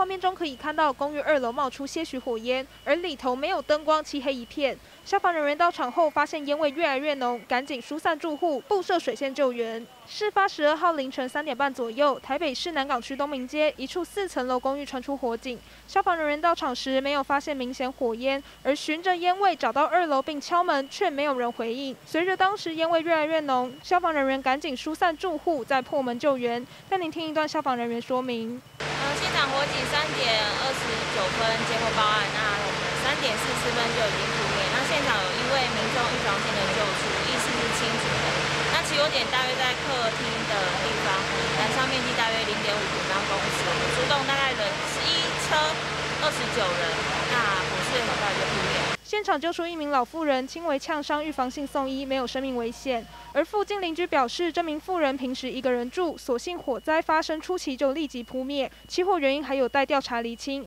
画面中可以看到公寓2楼冒出些许火焰，而里头没有灯光，漆黑一片。消防人员到场后发现烟味越来越浓，赶紧疏散住户，布设水线救援。事发12号凌晨3点半左右，台北市南港区东明街一处4层楼公寓传出火警，消防人员到场时没有发现明显火焰，而循着烟味找到2楼并敲门，却没有人回应。随着当时烟味越来越浓，消防人员赶紧疏散住户，再破门救援。带您听一段消防人员说明。 现场火警3点29分接获报案，那我们3点44分就已经扑灭。那现场有一位民众预防性的救出，意识是清楚的。那起火点大约在客厅的地方，燃烧面积大约0.5平方公尺，出动大概11车29人，那火势很快就扑灭。 现场救出一名老妇人，轻微呛伤，预防性送医，没有生命危险。而附近邻居表示，这名妇人平时一个人住，所幸火灾发生初期就立即扑灭，起火原因还有待调查厘清。